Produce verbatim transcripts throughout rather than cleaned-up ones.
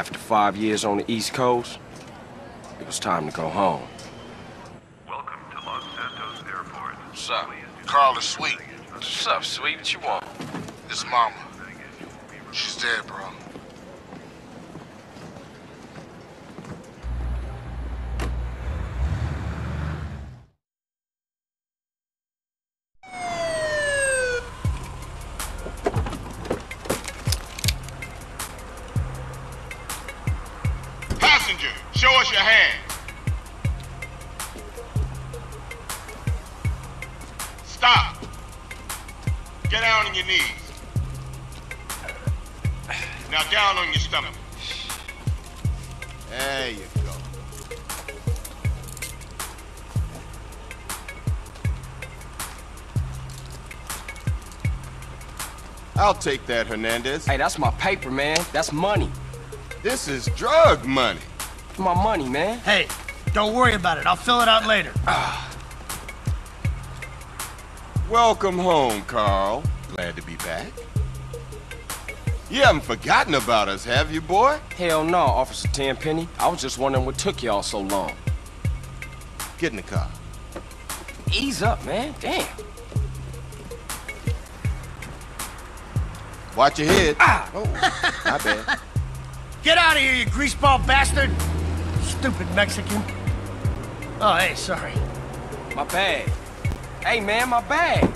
After five years on the East Coast, it was time to go home. Welcome to Los Santos Airport. What's up? Carla Sweet. What's up, Sweet? What you want? It's Mama. She's dead, bro. Show us your hand. Stop. Get down on your knees. Now down on your stomach. There you go. I'll take that, Hernandez. Hey, that's my paper, man. That's money. This is drug money. My money, man. Hey, don't worry about it. I'll fill it out later. Welcome home, Carl. Glad to be back. You haven't forgotten about us, have you, boy? Hell no, Officer Tenpenny. I was just wondering what took y'all so long. Get in the car. Ease up, man. Damn. Watch your head. Ah. Oh, my bad. Get out of here, you greaseball bastard! Stupid Mexican. Oh, hey, sorry. My bag. Hey, man, my bag.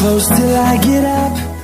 close till I get up.